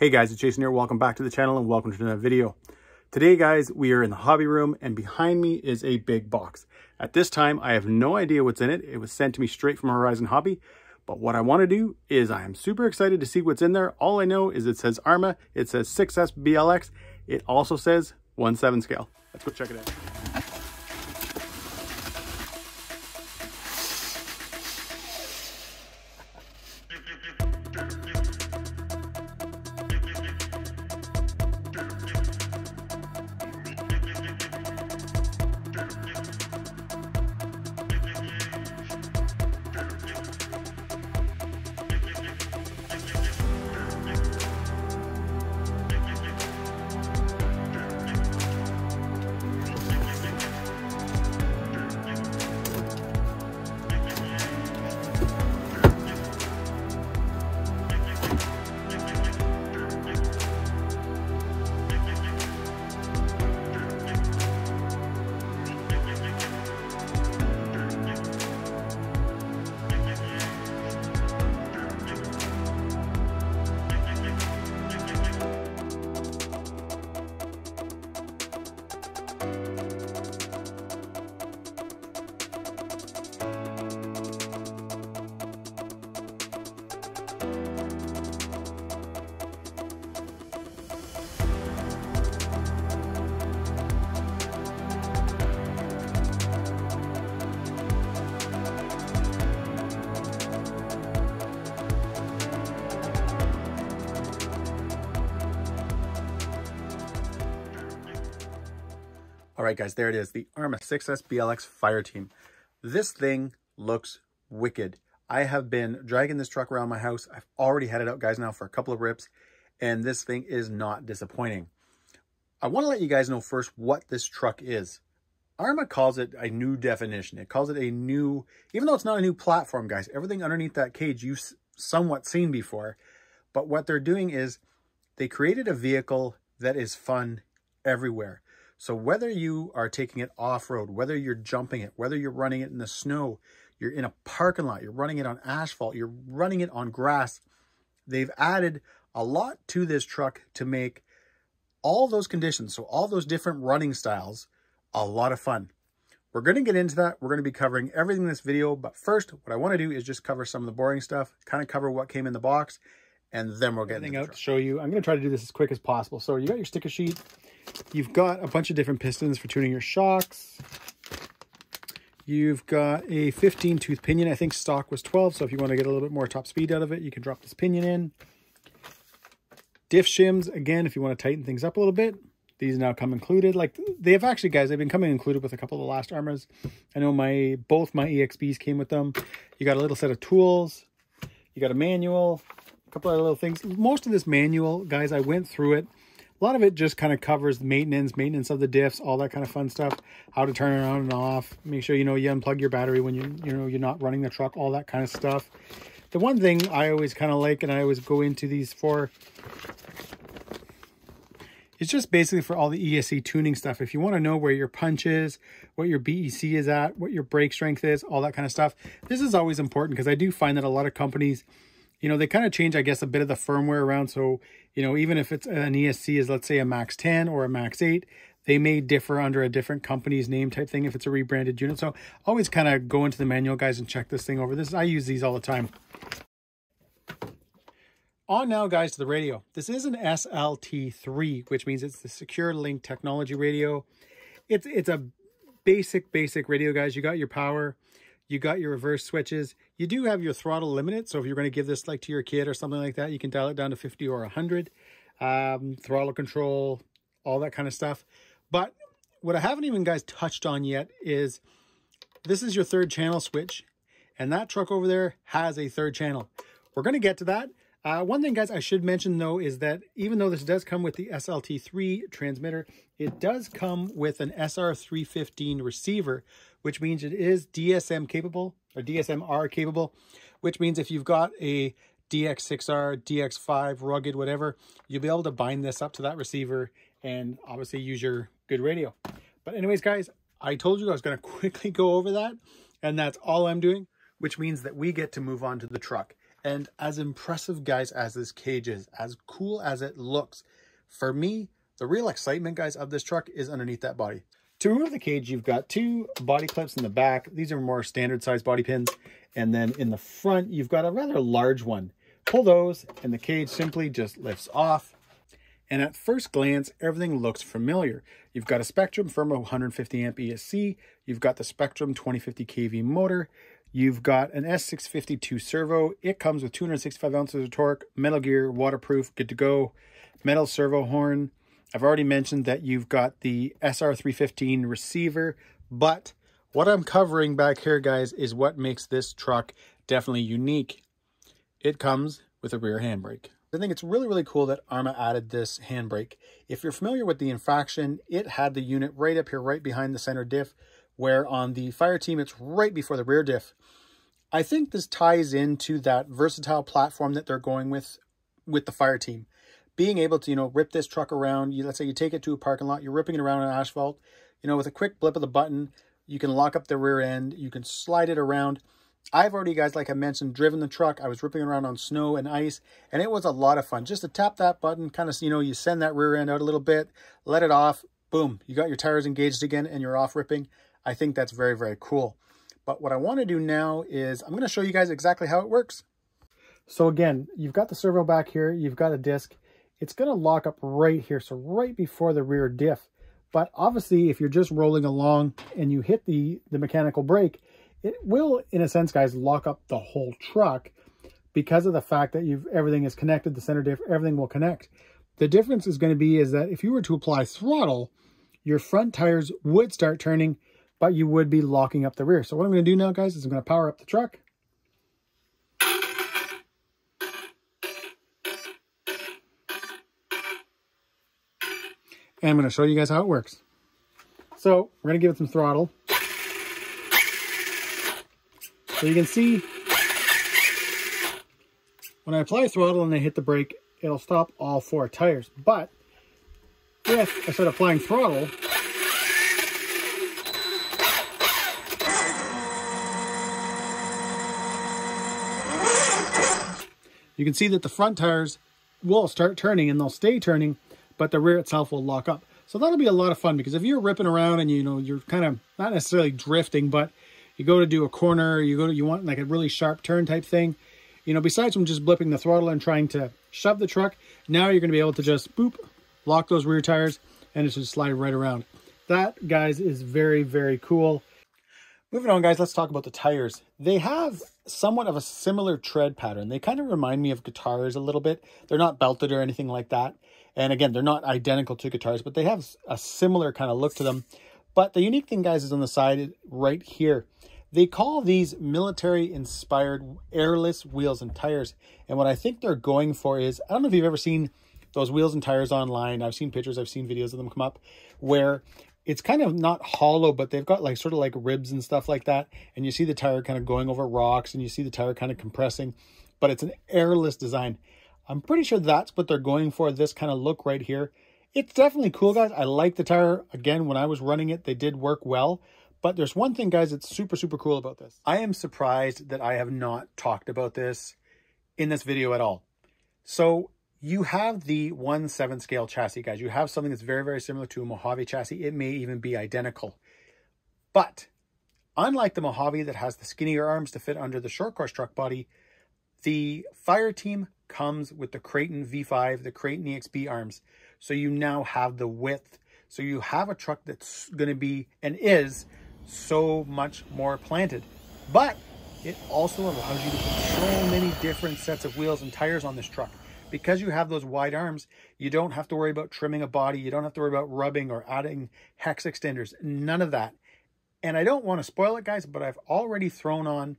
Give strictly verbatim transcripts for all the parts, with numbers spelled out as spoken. Hey guys, it's Jason here. Welcome back to the channel and welcome to another video. Today guys, we are in the hobby room and behind me is a big box. At this time, I have no idea what's in it. It was sent to me straight from Horizon Hobby. But what I want to do is I am super excited to see what's in there. All I know is it says Arrma, it says six S B L X. It also says one seventh scale. Let's go check it out. All right, guys, there it is, the Arrma six S B L X Fireteam. This thing looks wicked. I have been dragging this truck around my house. I've already had it out, guys, now for a couple of rips, and this thing is not disappointing. I want to let you guys know first what this truck is. Arrma calls it a new definition. It calls it a new, even though it's not a new platform, guys, everything underneath that cage you've somewhat seen before, but what they're doing is they created a vehicle that is fun everywhere. So whether you are taking it off-road, whether you're jumping it, whether you're running it in the snow, you're in a parking lot, you're running it on asphalt, you're running it on grass, they've added a lot to this truck to make all those conditions, so all those different running styles, a lot of fun. We're going to get into that. We're going to be covering everything in this video, but first, what I want to do is just cover some of the boring stuff, kind of cover what came in the box, and then we'll get into the truck. Out to show you. I'm going to try to do this as quick as possible. So you got your sticker sheet. You've got a bunch of different pistons for tuning your shocks. You've got a fifteen tooth pinion. I think stock was twelve, so if you want to get a little bit more top speed out of it, you can drop this pinion in. Diff shims, again, if you want to tighten things up a little bit. These now come included. Like, they have actually, guys, they've been coming included with a couple of the last Arrmas. I know my both my E X Bs came with them. You got a little set of tools. You got a manual. A couple other little things. Most of this manual, guys, I went through it. A lot of it just kind of covers maintenance, maintenance of the diffs, all that kind of fun stuff, how to turn it on and off, make sure, you know, you unplug your battery when you, you know, you're not running the truck, all that kind of stuff. The one thing I always kind of like, and I always go into these for, it's just basically for all the E S C tuning stuff. If you want to know where your punch is, what your B E C is at, what your brake strength is, all that kind of stuff. This is always important because I do find that a lot of companies, you know, they kind of change, I guess, a bit of the firmware around. So, you know, even if it's an E S C is, let's say, a Max ten or a Max eight, they may differ under a different company's name type thing if it's a rebranded unit. So always kind of go into the manual, guys, and check this thing over. This, I use these all the time. On now, guys, to the radio. This is an S L T three, which means it's the SecureLink Technology radio. It's, it's a basic, basic radio, guys. You got your power. You got your reverse switches. You do have your throttle limited. So if you're going to give this like to your kid or something like that, you can dial it down to fifty or one hundred. Um, throttle control, all that kind of stuff. But what I haven't even, guys, touched on yet is this is your third channel switch. And that truck over there has a third channel. We're going to get to that. Uh, one thing, guys, I should mention, though, is that even though this does come with the S L T three transmitter, it does come with an S R three fifteen receiver, which means it is D S M capable or D S M R capable, which means if you've got a D X six R, D X five, rugged, whatever, you'll be able to bind this up to that receiver and obviously use your good radio. But anyways, guys, I told you I was going to quickly go over that, and that's all I'm doing, which means that we get to move on to the truck. And as impressive, guys, as this cage is, as cool as it looks, for me, the real excitement, guys, of this truck is underneath that body. To remove the cage, you've got two body clips in the back. These are more standard size body pins. And then in the front, you've got a rather large one. Pull those and the cage simply just lifts off. And at first glance, everything looks familiar. You've got a Spektrum Firma one hundred fifty amp E S C. You've got the Spektrum twenty fifty K V motor. You've got an S six fifty-two servo. It comes with two hundred sixty-five ounces of torque, metal gear, waterproof, good to go. Metal servo horn. I've already mentioned that you've got the S R three fifteen receiver, but what I'm covering back here, guys, is what makes this truck definitely unique. It comes with a rear handbrake. I think it's really, really cool that Arrma added this handbrake. If you're familiar with the Infraction, it had the unit right up here, right behind the center diff, where on the Fireteam, it's right before the rear diff. I think this ties into that versatile platform that they're going with, with the Fireteam. Being able to, you know, rip this truck around, you, let's say you take it to a parking lot, you're ripping it around on asphalt, you know, with a quick blip of the button, you can lock up the rear end, you can slide it around. I've already, guys, like I mentioned, driven the truck. I was ripping around on snow and ice, and it was a lot of fun. Just to tap that button, kind of, you know, you send that rear end out a little bit, let it off, boom, you got your tires engaged again, and you're off ripping. I think that's very, very cool. But what I want to do now is I'm going to show you guys exactly how it works. So again, you've got the servo back here. You've got a disc. It's going to lock up right here, so right before the rear diff. But obviously, if you're just rolling along and you hit the, the mechanical brake, it will, in a sense, guys, lock up the whole truck because of the fact that you've everything is connected, the center diff, everything will connect. The difference is going to be is that if you were to apply throttle, your front tires would start turning, but you would be locking up the rear. So what I'm going to do now, guys, is I'm going to power up the truck. And I'm going to show you guys how it works. So we're going to give it some throttle. So you can see, when I apply throttle and I hit the brake, it'll stop all four tires. But if I start applying throttle, you can see that the front tires will start turning and they'll stay turning, but the rear itself will lock up. So that'll be a lot of fun because if you're ripping around and you know you're kind of not necessarily drifting, but you go to do a corner, you go to, you want like a really sharp turn type thing. You know, besides from just blipping the throttle and trying to shove the truck, now you're going to be able to just boop, lock those rear tires, and it should slide right around. That, guys, is very, very cool. Moving on, guys, let's talk about the tires. They have somewhat of a similar tread pattern. They kind of remind me of guitars a little bit. They're not belted or anything like that. And again, they're not identical to guitars, but they have a similar kind of look to them. But the unique thing, guys, is on the side right here. They call these military-inspired airless wheels and tires. And what I think they're going for is, I don't know if you've ever seen those wheels and tires online. I've seen pictures, I've seen videos of them come up, where it's kind of not hollow, but they've got like sort of like ribs and stuff like that. And you see the tire kind of going over rocks and you see the tire kind of compressing, but it's an airless design. I'm pretty sure that's what they're going for, this kind of look right here. It's definitely cool, guys. I like the tire. Again, when I was running it, they did work well. But there's one thing, guys, that's super, super cool about this. I am surprised that I have not talked about this in this video at all. So you have the one seventh scale chassis, guys. You have something that's very, very similar to a Mojave chassis. It may even be identical. But unlike the Mojave that has the skinnier arms to fit under the short course truck body, the Fireteam comes with the Creighton V five, the Creighton E X B arms. So you now have the width. So you have a truck that's going to be and is so much more planted, but it also allows you to put so many different sets of wheels and tires on this truck. Because you have those wide arms, you don't have to worry about trimming a body, you don't have to worry about rubbing or adding hex extenders, none of that. And I don't want to spoil it, guys, but I've already thrown on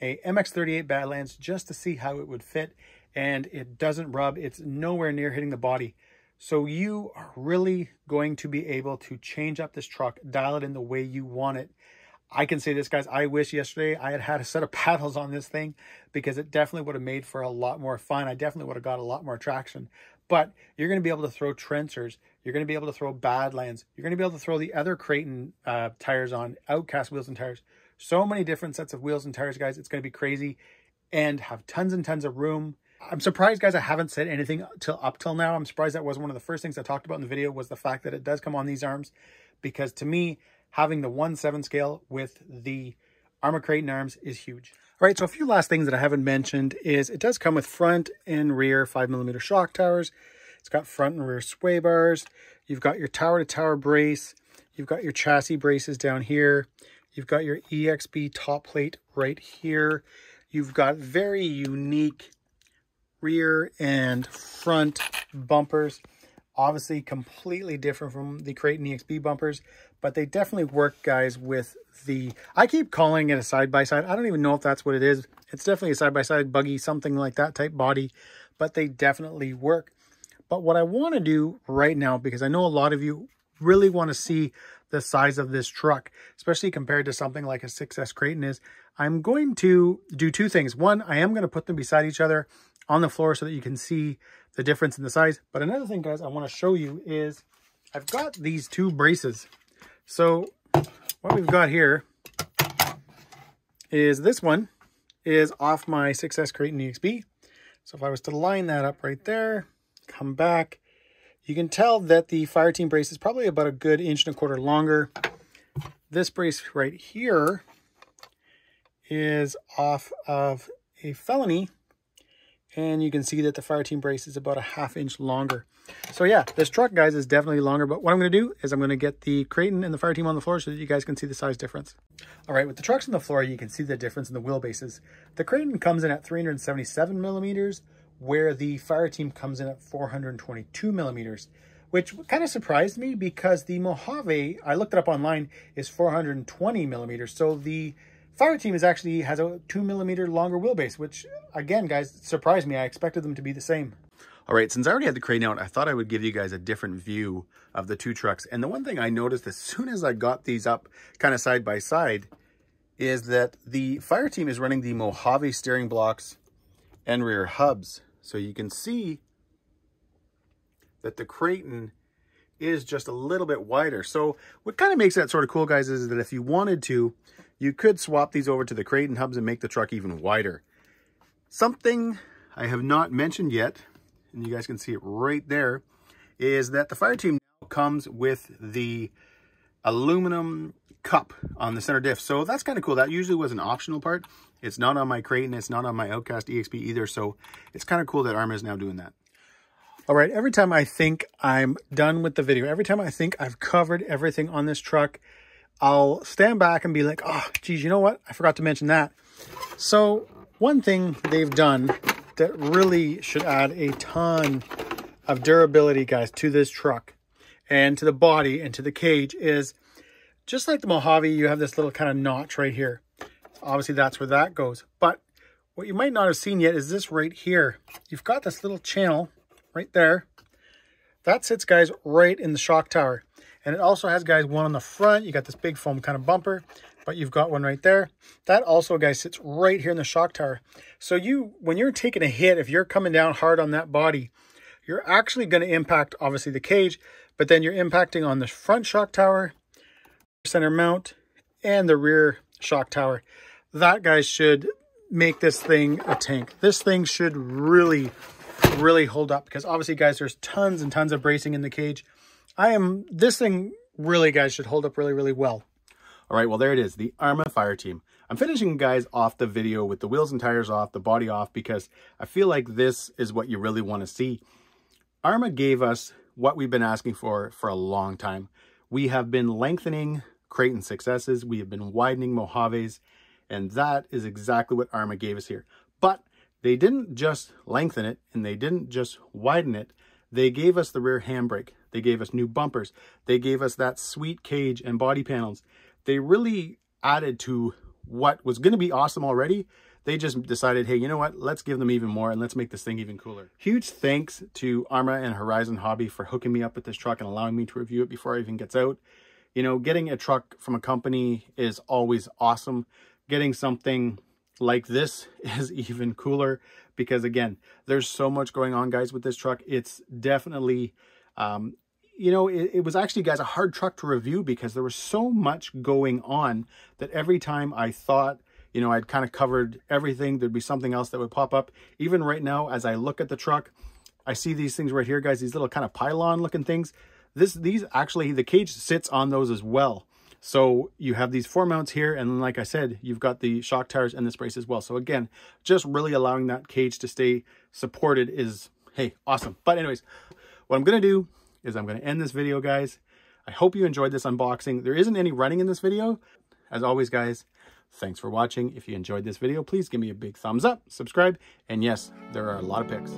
a M X thirty-eight Badlands just to see how it would fit, and it doesn't rub, it's nowhere near hitting the body. So you are really going to be able to change up this truck, dial it in the way you want it. I can say this, guys, I wish yesterday I had had a set of paddles on this thing because it definitely would have made for a lot more fun. I definitely would have got a lot more traction. But you're going to be able to throw Trencers. You're going to be able to throw Badlands. You're going to be able to throw the other Creighton uh, tires on, Outcast wheels and tires. So many different sets of wheels and tires, guys. It's going to be crazy. and have tons and tons of room. I'm surprised, guys, I haven't said anything till up till now. I'm surprised that was one of the first things I talked about in the video, was the fact that it does come on these arms, because to me, having the one seven scale with the Arrma Creighton arms is huge. All right, so a few last things that I haven't mentioned is it does come with front and rear five millimeter shock towers. It's got front and rear sway bars. You've got your tower to tower brace. You've got your chassis braces down here. You've got your E X B top plate right here. You've got very unique rear and front bumpers, obviously completely different from the Creighton E X B bumpers, but they definitely work, guys, with the, I keep calling it a side-by-side. I don't even know if that's what it is. It's definitely a side-by-side buggy, something like that type body, but they definitely work. But what I want to do right now, because I know a lot of you really want to see the size of this truck, especially compared to something like a six S Creighton is, I'm going to do two things. One, I am going to put them beside each other on the floor so that you can see the difference in the size. But another thing, guys, I want to show you is I've got these two braces. So what we've got here is this one is off my six S Creighton E X B. So if I was to line that up right there, come back, you can tell that the Fireteam brace is probably about a good inch and a quarter longer. This brace right here is off of a Felony, and you can see that the Fireteam brace is about a half inch longer. So yeah, this truck, guys, is definitely longer, but what I'm gonna do is I'm gonna get the Creighton and the Fireteam on the floor so that you guys can see the size difference. All right, with the trucks on the floor, you can see the difference in the wheelbases. The Creighton comes in at three hundred seventy-seven millimeters, where the Fireteam comes in at four hundred twenty-two millimeters, which kind of surprised me because the Mojave, I looked it up online, is four hundred twenty millimeters. So the Fireteam is actually has a two millimeter longer wheelbase, which again, guys, surprised me. I expected them to be the same. All right, since I already had the Creighton out, I thought I would give you guys a different view of the two trucks. And the one thing I noticed as soon as I got these up kind of side by side is that the Fireteam is running the Mojave steering blocks and rear hubs. So you can see that the Creighton is just a little bit wider. So what kind of makes that sort of cool, guys, is that if you wanted to, you could swap these over to the Creighton hubs and make the truck even wider. Something I have not mentioned yet, and you guys can see it right there, is that the Fireteam now comes with the aluminum cup on the center diff. So that's kind of cool. That usually was an optional part. It's not on my Creighton. It's not on my Outcast E X P either. So it's kind of cool that Arrma is now doing that. All right, every time I think I'm done with the video, every time I think I've covered everything on this truck, I'll stand back and be like, oh, geez, you know what? I forgot to mention that. So one thing they've done that really should add a ton of durability, guys, to this truck and to the body and to the cage is just like the Mojave, you have this little kind of notch right here. Obviously, that's where that goes. But what you might not have seen yet is this right here. You've got this little channel right there. That sits, guys, right in the shock tower. And it also has, guys, one on the front. You got this big foam kind of bumper, but you've got one right there. That also, guys, sits right here in the shock tower. So you, when you're taking a hit, if you're coming down hard on that body, you're actually going to impact, obviously, the cage, but then you're impacting on the front shock tower, center mount, and the rear shock tower. That, guys, should make this thing a tank. This thing should really, really hold up because, obviously, guys, there's tons and tons of bracing in the cage. I am, this thing really, guys, should hold up really, really well. All right, well, there it is, the Arrma Fireteam. I'm finishing, guys, off the video with the wheels and tires off, the body off, because I feel like this is what you really want to see. Arrma gave us what we've been asking for for a long time. We have been lengthening Creighton six S's, we have been widening Mojaves, and that is exactly what Arrma gave us here. But they didn't just lengthen it, and they didn't just widen it, they gave us the rear handbrake. They gave us new bumpers. They gave us that sweet cage and body panels. They really added to what was going to be awesome already. They just decided, hey, you know what? Let's give them even more and let's make this thing even cooler. Huge thanks to Arrma and Horizon Hobby for hooking me up with this truck and allowing me to review it before it even gets out. You know, getting a truck from a company is always awesome. Getting something like this is even cooler because, again, there's so much going on, guys, with this truck. It's definitely... Um, you know, it, it was actually, guys, a hard truck to review because there was so much going on that every time I thought, you know, I'd kind of covered everything. There'd be something else that would pop up. Even right now, as I look at the truck, I see these things right here, guys, these little kind of pylon looking things. This, these actually, the cage sits on those as well. So you have these four mounts here, and like I said, you've got the shock tires and this brace as well. So again, just really allowing that cage to stay supported is, hey, awesome. But anyways, what I'm gonna do is I'm gonna end this video, guys. I hope you enjoyed this unboxing. There isn't any running in this video. As always, guys, thanks for watching. If you enjoyed this video, please give me a big thumbs up, subscribe, and yes, there are a lot of picks.